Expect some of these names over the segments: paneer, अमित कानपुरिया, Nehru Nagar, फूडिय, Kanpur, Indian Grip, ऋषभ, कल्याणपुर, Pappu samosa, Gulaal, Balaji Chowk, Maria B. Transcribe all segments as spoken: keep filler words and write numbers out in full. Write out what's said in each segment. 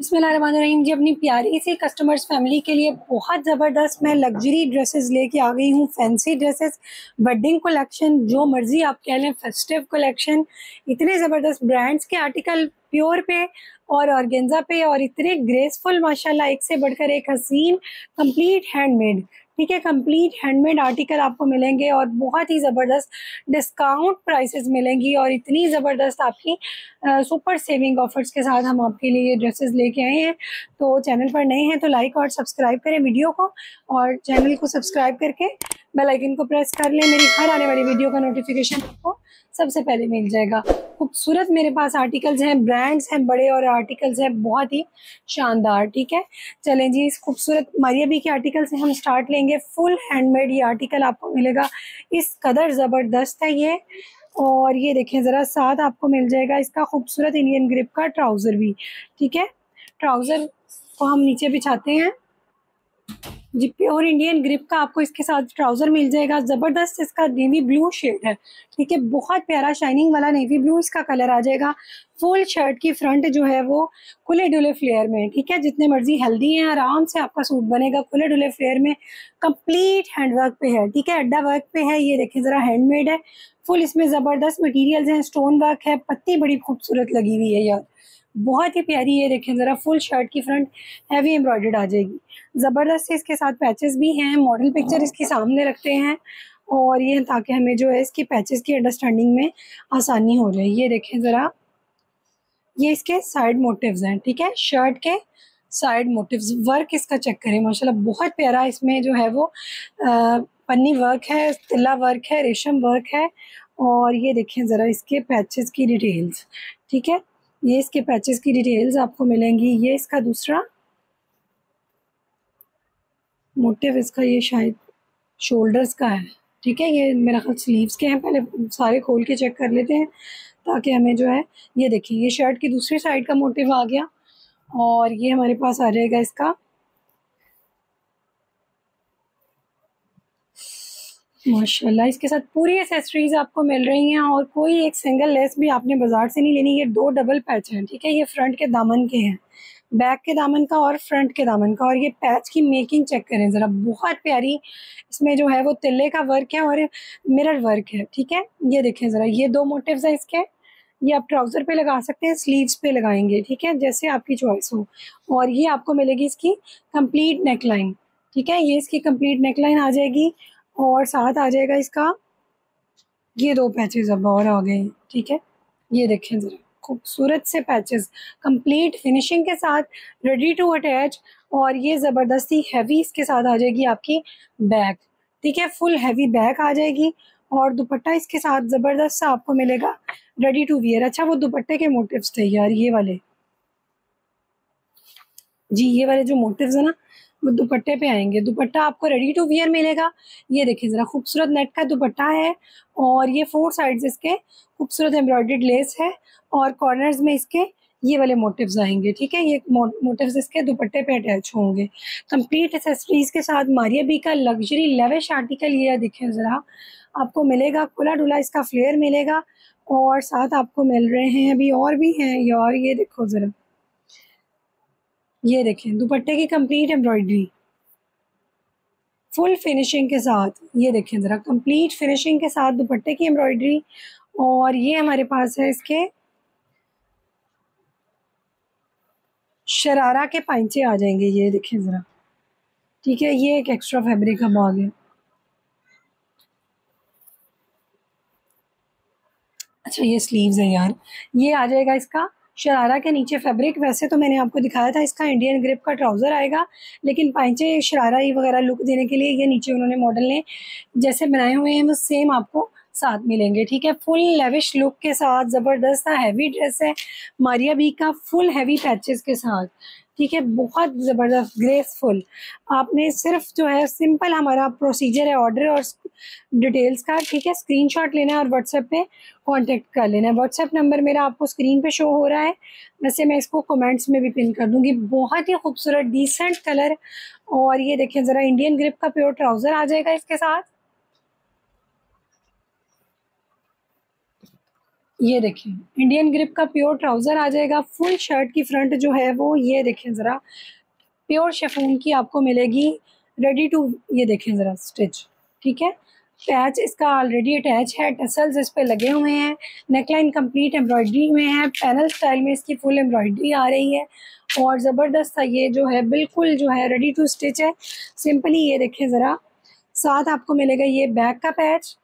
बिस्मिल्लाहिर्रहमानिर्रहीम जी, अपनी प्यारी सी कस्टमर्स फैमिली के लिए बहुत ज़बरदस्त मैं लग्जरी ड्रेसेस लेके आ गई हूँ। फैंसी ड्रेसेस, वेडिंग कलेक्शन, जो मर्जी आप कह लें, फेस्टिव कलेक्शन, इतने ज़बरदस्त ब्रांड्स के आर्टिकल प्योर पे और ऑर्गेन्जा पे, और इतने ग्रेसफुल माशाल्लाह, एक से बढ़कर एक हसीन, कंप्लीट हैंडमेड, ठीक है, कंप्लीट हैंडमेड आर्टिकल आपको मिलेंगे और बहुत ही ज़बरदस्त डिस्काउंट प्राइसेस मिलेंगी और इतनी ज़बरदस्त आपकी आ, सुपर सेविंग ऑफर्स के साथ हम आपके लिए ये ड्रेसेस लेके आए हैं। तो चैनल पर नए हैं तो लाइक और सब्सक्राइब करें वीडियो को, और चैनल को सब्सक्राइब करके बेल आइकन को प्रेस कर लें। मेरी हर आने वाली वीडियो का नोटिफिकेशन आपको सबसे पहले मिल जाएगा। खूबसूरत मेरे पास आर्टिकल्स हैं, ब्रांड्स हैं बड़े, और आर्टिकल्स हैं बहुत ही शानदार, ठीक है। चलें जी, इस खूबसूरत मारिया बी के आर्टिकल से हम स्टार्ट लेंगे। फुल हैंडमेड ये आर्टिकल आपको मिलेगा, इस कदर ज़बरदस्त है ये, और ये देखें ज़रा, साथ आपको मिल जाएगा इसका खूबसूरत इंडियन ग्रिप का ट्राउज़र भी, ठीक है। ट्राउज़र को हम नीचे बिछाते हैं जी। प्योर इंडियन ग्रिप का आपको इसके साथ ट्राउज़र मिल जाएगा। ज़बरदस्त इसका नेवी ब्लू शेड है, ठीक है, बहुत प्यारा शाइनिंग वाला नेवी ब्लू इसका कलर आ जाएगा। फुल शर्ट की फ्रंट जो है वो खुले डुले फ्लेयर में, ठीक है, जितने मर्जी हेल्दी हैं आराम से आपका सूट बनेगा। खुले डुले फ्लेयर में कंप्लीट हैंडवर्क पे है, ठीक है, अड्डा वर्क पे है। ये देखें ज़रा, हैंडमेड है फुल, इसमें ज़बरदस्त मटीरियल्स हैं, स्टोन वर्क है, पत्ती बड़ी खूबसूरत लगी हुई है यार, बहुत ही प्यारी। ये देखें ज़रा, फुल शर्ट की फ्रंट हैवी एम्ब्रॉयडर्ड आ जाएगी। ज़बरदस्त इसके साथ पैचेस भी हैं, मॉडल पिक्चर इसके सामने रखते हैं, और ये ताकि हमें जो है इसके पैचेस की अंडरस्टैंडिंग में आसानी हो जाए। ये देखें ज़रा, ये इसके साइड मोटिव्स हैं, ठीक है, शर्ट के साइड मोटिव्स। वर्क इसका चेक करें माशाल्लाह, बहुत प्यारा, इसमें जो है वो आ, पन्नी वर्क है, तिल्ला वर्क है, रेशम वर्क है, और ये देखें ज़रा इसके पैचेस की डिटेल्स, ठीक है, ये इसके पैचेस की डिटेल्स आपको मिलेंगी। ये इसका दूसरा मोटिव, इसका ये शायद शोल्डर्स का है, ठीक है, ये मेरा ख्याल स्लीव्स के हैं। पहले सारे खोल के चेक कर लेते हैं ताकि हमें जो है, ये देखिए, ये शर्ट की दूसरी साइड का मोटिव आ गया, और ये हमारे पास आ जाएगा इसका माशाल्लाह। इसके साथ पूरी एसेसरीज आपको मिल रही हैं, और कोई एक सिंगल लेस भी आपने बाजार से नहीं लेनी। ये दो डबल पैच हैं, ठीक है, ये फ्रंट के दामन के हैं, बैक के दामन का और फ्रंट के दामन का। और ये पैच की मेकिंग चेक करें ज़रा, बहुत प्यारी, इसमें जो है वो तिल्ले का वर्क है और मिरर वर्क है, ठीक है। ये देखें ज़रा, ये दो मोटिव्स हैं इसके, ये आप ट्राउज़र पे लगा सकते हैं, स्लीव्स पे लगाएंगे, ठीक है, जैसे आपकी चॉइस हो। और ये आपको मिलेगी इसकी कम्प्लीट नेकलाइन, ठीक है, ये इसकी कम्प्लीट नेकलाइन आ जाएगी, और साथ आ जाएगा इसका ये दो पैचेस अब और आ गए, ठीक है। ये देखें ज़रा, खूबसूरत से पैचेस, कंप्लीट फिनिशिंग के साथ, रेडी टू अटैच। और ये ज़बरदस्ती हैवी इसके साथ आ जाएगी आपकी बैक, ठीक है, फुल हैवी बैक आ जाएगी, और दुपट्टा इसके साथ ज़बरदस्त सा आपको मिलेगा, रेडी टू वियर। अच्छा, वो दुपट्टे के मोटिव्स थे यार, ये वाले जी, ये वाले जो मोटिव्स है ना, दुपट्टे पे आएंगे। दुपट्टा आपको रेडी टू वियर मिलेगा। ये देखिए ज़रा, खूबसूरत नेट का दुपट्टा है, और ये फोर साइड्स इसके खूबसूरत एम्ब्रॉयडर्ड लेस है, और कॉर्नर्स में इसके ये वाले मोटिव्स आएंगे, ठीक है, ये मोटिव्स इसके दुपट्टे पे अटैच होंगे। कंप्लीट एक्सेसरीज के साथ मारिया बी का लग्जरी लेविश आर्टिकल ये देखें ज़रा, आपको मिलेगा। खुला डुला इसका फ्लेयर मिलेगा, और साथ आपको मिल रहे हैं अभी और भी हैं यार, ये देखो ज़रा, ये देखें दुपट्टे की कंप्लीट एम्ब्रॉयडरी फुल फिनिशिंग के साथ। ये देखें ज़रा, कंप्लीट फिनिशिंग के साथ दुपट्टे की एम्ब्रॉयडरी, और ये हमारे पास है इसके शरारा के पाइंचे आ जाएंगे, ये देखें ज़रा, ठीक है, ये एक एक्स्ट्रा फैब्रिक का भाग है। अच्छा, ये स्लीव्स है यार, ये आ जाएगा इसका शरारा के नीचे फैब्रिक। वैसे तो मैंने आपको दिखाया था इसका इंडियन ग्रिप का ट्राउज़र आएगा, लेकिन पाइंचे शरारा ये वगैरह लुक देने के लिए ये नीचे उन्होंने मॉडल ने जैसे बनाए हुए हैं वो सेम आपको साथ मिलेंगे, ठीक है। फुल लेविश लुक के साथ ज़बरदस्त हैवी ड्रेस है मारिया बी का, फुल हैवी पैचेस के साथ, ठीक है, बहुत ज़बरदस्त ग्रेसफुल। आपने सिर्फ जो है सिंपल हमारा प्रोसीजर है ऑर्डर और डिटेल्स का, ठीक है, स्क्रीनशॉट लेना है और व्हाट्सएप पे कांटेक्ट कर लेना है। व्हाट्सएप नंबर मेरा आपको स्क्रीन पे शो हो रहा है, वैसे मैं इसको कमेंट्स में भी पिन कर दूंगी। बहुत ही खूबसूरत डिसेंट कलर, और ये देखें ज़रा, इंडियन ग्रिप का प्योर ट्राउज़र आ जाएगा इसके साथ, ये देखिए इंडियन ग्रिप का प्योर ट्राउजर आ जाएगा। फुल शर्ट की फ्रंट जो है वो ये देखें ज़रा, प्योर शिफॉन की आपको मिलेगी रेडी टू, ये देखें ज़रा स्टिच, ठीक है। पैच इसका ऑलरेडी अटैच है, टसल्स इस पे लगे हुए हैं, नेकलाइन कंप्लीट एम्ब्रॉयडरी में है, पैनल स्टाइल में इसकी फुल एम्ब्रॉयडरी आ रही है और ज़बरदस्त ये जो है बिल्कुल जो है रेडी टू स्टिच है। सिंपली ये देखें ज़रा, साथ आपको मिलेगा ये बैक का पैच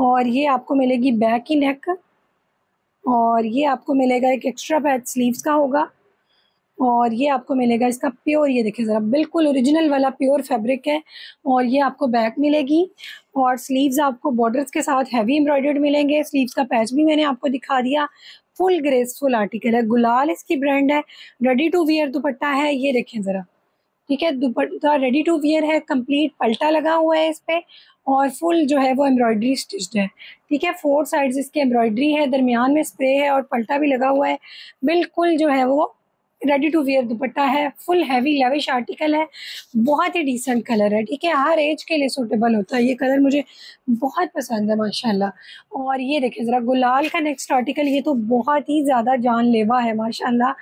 और ये आपको मिलेगी बैक की नेक और ये आपको मिलेगा एक एक्स्ट्रा पैच स्लीव्स का होगा और ये आपको मिलेगा इसका प्योर, ये देखिए ज़रा बिल्कुल ओरिजिनल वाला प्योर फैब्रिक है और ये आपको बैक मिलेगी और स्लीव्स आपको बॉर्डर्स के साथ हैवी एम्ब्रॉयडर्ड मिलेंगे। स्लीव्स का पैच भी मैंने आपको दिखा दिया। फुल ग्रेसफुल आर्टिकल है, गुलाल इसकी ब्रांड है, रेडी टू वियर दुपट्टा है, ये देखें ज़रा, ठीक है। दुपट्टा रेडी टू वियर है, कंप्लीट पलटा लगा हुआ है इस पर और फुल जो है वो एम्ब्रॉयडरी स्टिच्ड है, ठीक है। फोर साइड्स इसके एम्ब्रॉयडरी है, दरमियान में स्प्रे है और पलटा भी लगा हुआ है। बिल्कुल जो है वो रेडी टू वेयर दुपट्टा है। फुल हैवी लेविश आर्टिकल है, बहुत ही डिसेंट कलर है, ठीक है। हर एज के लिए सूटेबल होता है, ये कलर मुझे बहुत पसंद है माशाल्लाह। और ये देखिए ज़रा गुलाल का नेक्स्ट आर्टिकल, ये तो बहुत ही ज़्यादा जानलेवा है माशाल्लाह,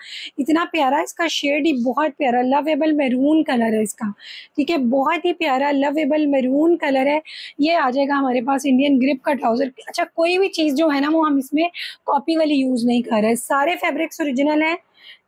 इतना प्यारा इसका शेड ही बहुत प्यारा लवेबल मैरून कलर है इसका, ठीक है। बहुत ही प्यारा लवेबल मैरून कलर है। ये आ जाएगा हमारे पास इंडियन ग्रिप का ट्राउज़र। अच्छा, कोई भी चीज़ जो है ना वो हम इसमें कॉपी वाली यूज़ नहीं कर रहे, सारे फैब्रिक्स ओरिजिनल हैं,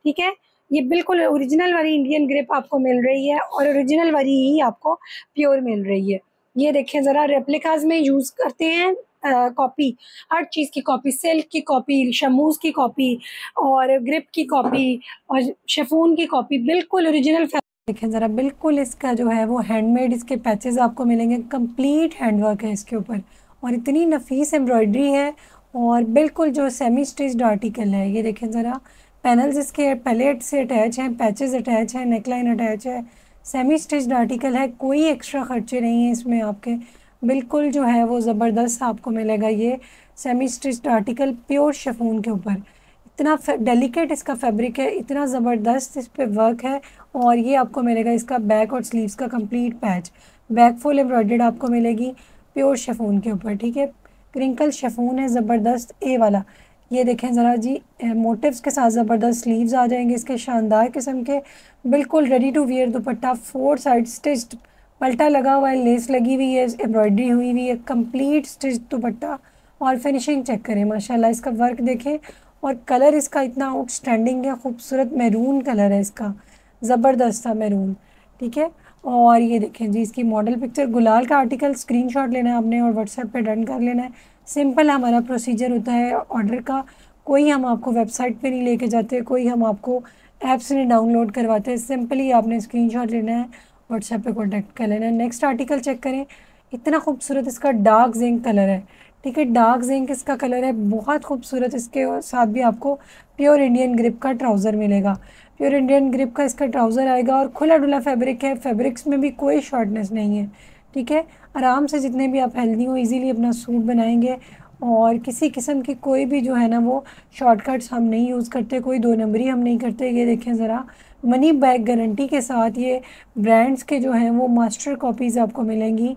ठीक है। ये बिल्कुल ओरिजिनल वाली इंडियन ग्रिप आपको मिल रही है और ओरिजिनल वाली ही आपको प्योर मिल रही है। ये देखें ज़रा, रेप्लिकाज में यूज़ करते हैं कॉपी, हर चीज़ की कॉपी, सिल्क की कॉपी, शमूज़ की कॉपी और ग्रिप की कॉपी और शिफॉन की कॉपी, बिल्कुल ओरिजिनल। देखें ज़रा, बिल्कुल इसका जो है वो हैंडमेड इसके पैचेज़ आपको मिलेंगे, कम्प्लीट हैंडवर्क है इसके ऊपर और इतनी नफीस एम्ब्रॉयडरी है और बिल्कुल जो सेमी स्टिच्ड आर्टिकल है। ये देखें ज़रा, पैनल्स इसके पैलेट से अटैच हैं, पैचेस अटैच हैं, नेकलाइन अटैच है, सेमी स्टिच्ड आर्टिकल है, कोई एक्स्ट्रा खर्चे नहीं है इसमें आपके। बिल्कुल जो है वो ज़बरदस्त आपको मिलेगा ये semi stitched article pure chiffon के ऊपर। इतना डेलिकेट इसका फैब्रिक है, इतना ज़बरदस्त इस पर वर्क है और ये आपको मिलेगा इसका बैक और स्लीव्स का complete patch. Back full embroidered आपको मिलेगी प्योर शिफॉन के ऊपर, ठीक है। क्रिंकल शिफॉन है ज़बरदस्त ए वाला, ये देखें ज़रा जी, मोटिव्स के साथ ज़बरदस्त स्लीव्स आ जाएंगे इसके, शानदार किस्म के। बिल्कुल ready to wear dupatta, four side stitched, पलटा लगा हुआ है, लेस लगी हुई है, एम्ब्रॉयडरी हुई हुई है, कंप्लीट स्टिच्ड दुपट्टा। और फिनिशिंग चेक करें माशाल्लाह, इसका वर्क देखें और कलर इसका इतना आउटस्टैंडिंग है, खूबसूरत मैरून कलर है इसका, ज़बरदस्त था मैरून, ठीक है। और ये देखें जी इसकी मॉडल पिक्चर। गुलाल का आर्टिकल स्क्रीनशॉट लेना है आपने और व्हाट्सएप पे डन कर लेना है। सिंपल हमारा प्रोसीजर होता है ऑर्डर का, कोई हम आपको वेबसाइट पे नहीं लेके जाते, कोई हम आपको ऐप से नहीं डाउनलोड करवाते। सिंपली आपने स्क्रीनशॉट लेना है, व्हाट्सएप पे कॉन्टेक्ट कर लेना है। नेक्स्ट आर्टिकल चेक करें, इतना खूबसूरत इसका डार्क जिंक कलर है, ठीक है। डार्क जिंक इसका कलर है, बहुत खूबसूरत। इसके साथ भी आपको प्योर इंडियन ग्रिप का ट्राउज़र मिलेगा। प्योर इंडियन ग्रिप का इसका ट्राउज़र आएगा और खुला डुला फैब्रिक है, फैब्रिक्स में भी कोई शॉर्टनेस नहीं है, ठीक है। आराम से जितने भी आप हेल्दी हो, इजीली अपना सूट बनाएंगे और किसी किस्म की कोई भी जो है ना वो शॉर्टकट्स हम नहीं यूज़ करते, कोई दो नंबरी हम नहीं करते। ये देखें ज़रा, मनी बैक गारंटी के साथ ये ब्रांड्स के जो हैं वो मास्टर कॉपीज़ आपको मिलेंगी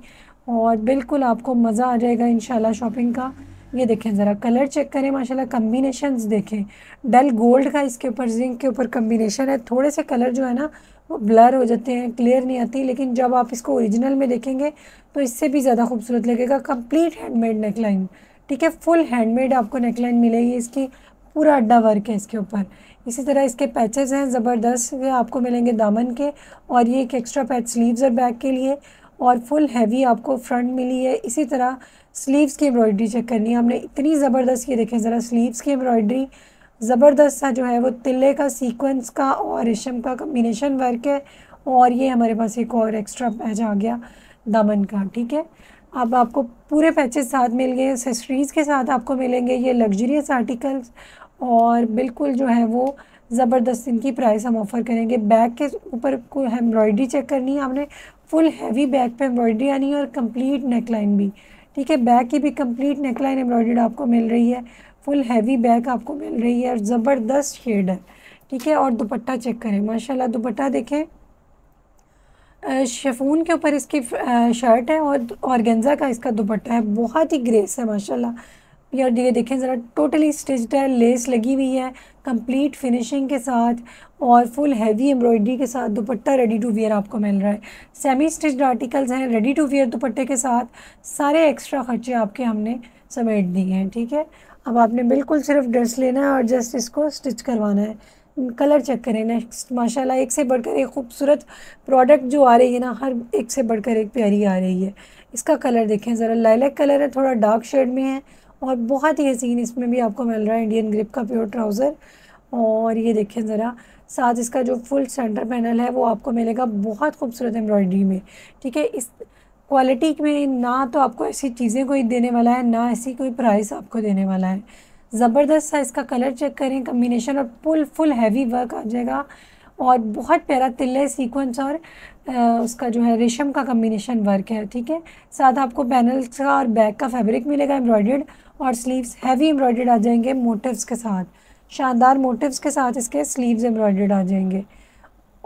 और बिल्कुल आपको मज़ा आ जाएगा इंशाल्लाह शॉपिंग का। ये देखें ज़रा, कलर चेक करें माशाल्लाह, कम्बिनेशंस देखें। डल गोल्ड का इसके ऊपर, जिंक के ऊपर कम्बिनेशन है। थोड़े से कलर जो है ना वो ब्लर हो जाते हैं, क्लियर नहीं आती, लेकिन जब आप इसको ओरिजिनल में देखेंगे तो इससे भी ज़्यादा खूबसूरत लगेगा। कंप्लीट हैंडमेड नेकलाइन, ठीक है। फुल हैंडमेड आपको नेकलाइन मिलेगी, इसकी पूरा अड्डा वर्क है इसके ऊपर। इसी तरह इसके पैचेस हैं ज़बरदस्त, ये आपको मिलेंगे दामन के और ये एक एक्स्ट्रा पैच स्लीव्स और बैक के लिए। और फुल हैवी आपको फ्रंट मिली है। इसी तरह स्लीव्स की एम्ब्रॉयडरी चेक करनी है हमने, इतनी ज़बरदस्त। ये देखें ज़रा, स्लीव्स की एम्ब्रॉयडरी ज़बरदस्त सा जो है वो तिल्ले का, सीक्वेंस का और रेशम का कम्बिनेशन वर्क है। और ये हमारे पास एक और एक्स्ट्रा पैच आ गया दामन का, ठीक है। अब आपको पूरे पैचेस साथ मिल गए, एक्सेसरीज़ के साथ आपको मिलेंगे ये लग्जरियस आर्टिकल्स और बिल्कुल जो है वो ज़बरदस्त। इनकी प्राइस हम ऑफ़र करेंगे। बैग के ऊपर को एम्ब्रॉयडरी चेक करनी है आपने, फुल हैवी बैक पे एम्ब्रॉयडरी आनी है और कंप्लीट नेकलाइन भी, ठीक है। बैक की भी कंप्लीट नेकलाइन एम्ब्रॉयडर्ड आपको मिल रही है, फुल हैवी बैक आपको मिल रही है और ज़बरदस्त शेड है, ठीक है। और दुपट्टा चेक करें माशाल्लाह, दुपट्टा देखें, शिफॉन के ऊपर इसकी शर्ट है और ऑर्गेन्जा का इसका दुपट्टा है। बहुत ही ग्रेस है माशाल्लाह, यार ये देखें ज़रा, टोटली स्टिच्ड है, लेस लगी हुई है कंप्लीट फिनिशिंग के साथ और फुल हैवी एम्ब्रॉयडरी के साथ दुपट्टा रेडी टू वियर आपको मिल रहा है। सेमी स्टिच्ड आर्टिकल्स हैं रेडी टू वियर दुपट्टे के साथ, सारे एक्स्ट्रा खर्चे आपके हमने समेट दिए हैं। ठीक है, अब आपने बिल्कुल सिर्फ ड्रेस लेना है और जस्ट इसको स्टिच करवाना है। कलर चेक करें नेक्स्ट, माशाल्लाह एक से बढ़कर एक खूबसूरत प्रोडक्ट जो आ रही है ना, हर एक से बढ़कर एक प्यारी आ रही है। इसका कलर देखें ज़रा, लाइलैक कलर है, थोड़ा डार्क शेड में है और बहुत ही हसीन इसमें भी आपको मिल रहा है इंडियन ग्रिप का प्योर ट्राउज़र। और ये देखें ज़रा, साथ इसका जो फुल सेंटर पैनल है वो आपको मिलेगा बहुत खूबसूरत एम्ब्रॉयडरी में। ठीक है, इस क्वालिटी में ना तो आपको ऐसी चीज़ें कोई देने वाला है, ना ऐसी कोई प्राइस आपको देने वाला है। ज़बरदस्त सा इसका कलर चेक करें, कम्बिनेशन और फुल फुल हैवी वर्क आ जाएगा और बहुत प्यारा तिल्ले सीक्वेंस और आ, उसका जो है रेशम का कम्बिनेशन वर्क है। ठीक है, साथ आपको पैनल्स का और बैक का फैब्रिक मिलेगा एम्ब्रॉयडर्ड और स्लीव्स हैवी एम्ब्रॉयडर्ड आ जाएंगे मोटिव्स के साथ, शानदार मोटिव्स के साथ इसके स्लीव्स एम्ब्रॉयडर्ड आ जाएंगे।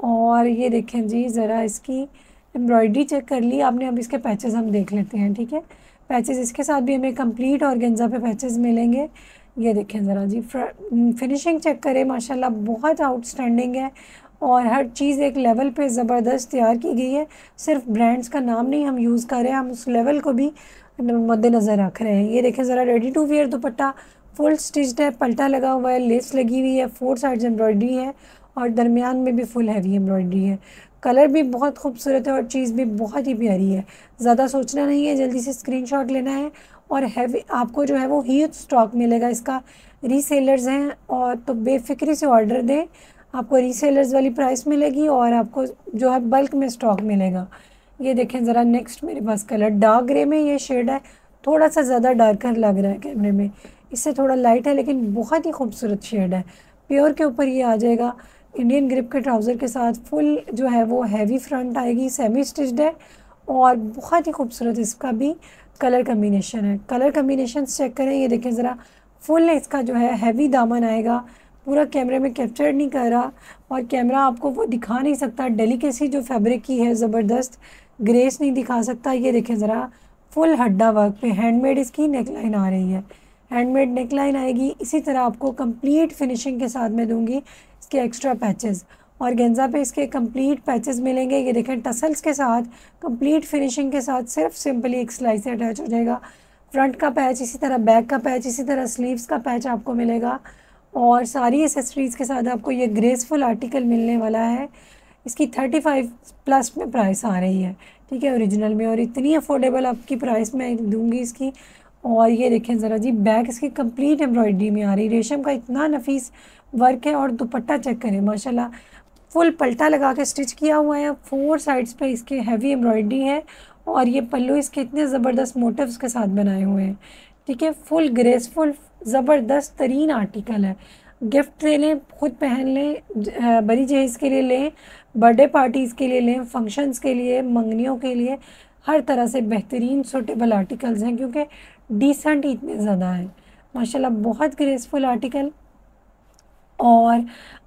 और ये देखें जी ज़रा, इसकी एम्ब्रॉयडरी चेक कर ली आपने, अब इसके पैचेस हम देख लेते हैं। ठीक है, पैचेस इसके साथ भी हमें कंप्लीट ऑर्गेन्जा पे पैचेस मिलेंगे। ये देखें ज़रा जी, फिनिशिंग चेक करें, माशाल्लाह बहुत आउटस्टैंडिंग है और हर चीज़ एक लेवल पे ज़बरदस्त तैयार की गई है। सिर्फ ब्रांड्स का नाम नहीं हम यूज़ कर रहे हैं, हम उस लेवल को भी मद्देनज़र रख रहे हैं। ये देखें ज़रा, ready to wear dupatta full stitched है, पलटा लगा हुआ है, लेस लगी हुई है, फोर साइड्स एम्ब्रॉयडरी है और दरमियान में भी फुल हैवी एम्ब्रॉयडरी है। कलर भी बहुत खूबसूरत है और चीज़ भी बहुत ही प्यारी है। ज़्यादा सोचना नहीं है, जल्दी से स्क्रीनशॉट लेना है। और हैवी आपको जो है वो ह्यूज स्टॉक मिलेगा, इसका रीसेलर्स हैं और तो बेफिक्री से ऑर्डर दें, आपको रीसेलर्स वाली प्राइस मिलेगी और आपको जो है बल्क में स्टॉक मिलेगा। ये देखें ज़रा, नेक्स्ट मेरे पास कलर डार्क ग्रे में ये शेड है, थोड़ा सा ज़्यादा डार्कर लग रहा है कैमरे में, इससे थोड़ा लाइट है लेकिन बहुत ही खूबसूरत शेड है। प्योर के ऊपर ये आ जाएगा इंडियन ग्रिप के ट्राउज़र के साथ, फुल जो है वो हैवी फ्रंट आएगी, सेमी स्टिच्ड है और बहुत ही खूबसूरत इसका भी कलर कम्बिनेशन है। कलर कम्बिनेशन चेक करें, ये देखें ज़रा, फुल इसका जो है हैवी दामन आएगा, पूरा कैमरे में कैप्चर नहीं कर रहा और कैमरा आपको वो दिखा नहीं सकता, डेलिकेसी जो फैब्रिक की है ज़बरदस्त, ग्रेस नहीं दिखा सकता। ये देखें ज़रा, फुल हड्डा वर्क पे हैंडमेड इसकी नेकलाइन आ रही है, हैंडमेड नेकलाइन आएगी। इसी तरह आपको कंप्लीट फिनिशिंग के साथ मैं दूंगी इसके एक्स्ट्रा पैचेस, ऑर्गेन्जा पे इसके कंप्लीट पैचेस मिलेंगे। ये देखें टसल्स के साथ कंप्लीट फिनिशिंग के साथ, सिर्फ सिंपली एक सिलाई से अटैच हो जाएगा। फ्रंट का पैच, इसी तरह बैक का पैच, इसी तरह स्लीव्स का पैच आपको मिलेगा और सारी एसेसरीज़ के साथ आपको ये ग्रेसफुल आर्टिकल मिलने वाला है। इसकी थर्टी फाइव प्लस में प्राइस आ रही है, ठीक है, ओरिजिनल में, और इतनी अफोर्डेबल आपकी प्राइस में दूँगी इसकी। और ये देखें ज़रा जी, बैक इसकी कंप्लीट एम्ब्रॉयडरी में आ रही, रेशम का इतना नफीस वर्क है और दुपट्टा चेक करें, माशाल्लाह फुल पलटा लगा के स्टिच किया हुआ है, फोर साइड्स पे इसके हैवी एम्ब्रॉयडरी है और ये पल्लू इसके इतने ज़बरदस्त मोटिव्स के साथ बनाए हुए हैं। ठीक है, फुल ग्रेसफुल ज़बरदस्त तरीन आर्टिकल है, गिफ्ट ले लें, खुद पहन लें, बड़ी जहेज के लिए लें, बर्थडे पार्टीज़ के लिए लें, फंक्शंस के लिए, मंगनियों के लिए, हर तरह से बेहतरीन सूटेबल आर्टिकल्स हैं क्योंकि डिसेंट इतने ज़्यादा हैं। माशाल्लाह बहुत ग्रेसफुल आर्टिकल और